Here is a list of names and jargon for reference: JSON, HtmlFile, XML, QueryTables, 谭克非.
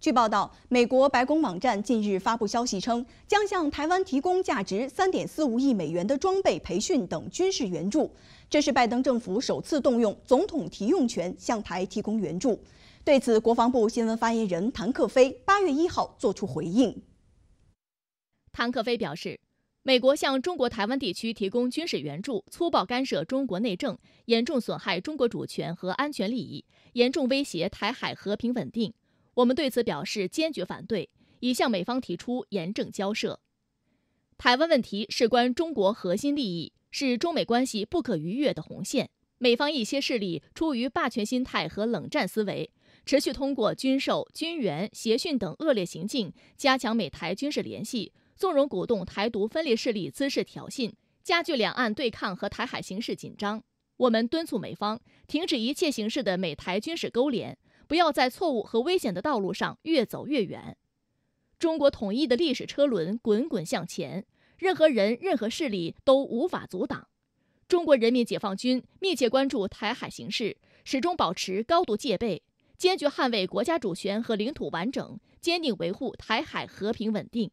据报道，美国白宫网站近日发布消息称，将向台湾提供价值 3.45 亿美元的装备、培训等军事援助。这是拜登政府首次动用总统提用权向台提供援助。对此，国防部新闻发言人谭克非8月1号作出回应。谭克非表示，美国向中国台湾地区提供军事援助，粗暴干涉中国内政，严重损害中国主权和安全利益，严重威胁台海和平稳定。 我们对此表示坚决反对，已向美方提出严正交涉。台湾问题事关中国核心利益，是中美关系不可逾越的红线。美方一些势力出于霸权心态和冷战思维，持续通过军售、军援、协训等恶劣行径，加强美台军事联系，纵容鼓动台独分裂势力滋事挑衅，加剧两岸对抗和台海形势紧张。我们敦促美方停止一切形式的美台军事勾连。 不要在错误和危险的道路上越走越远。中国统一的历史车轮滚滚向前，任何人、任何势力都无法阻挡。中国人民解放军密切关注台海形势，始终保持高度戒备，坚决捍卫国家主权和领土完整，坚定维护台海和平稳定。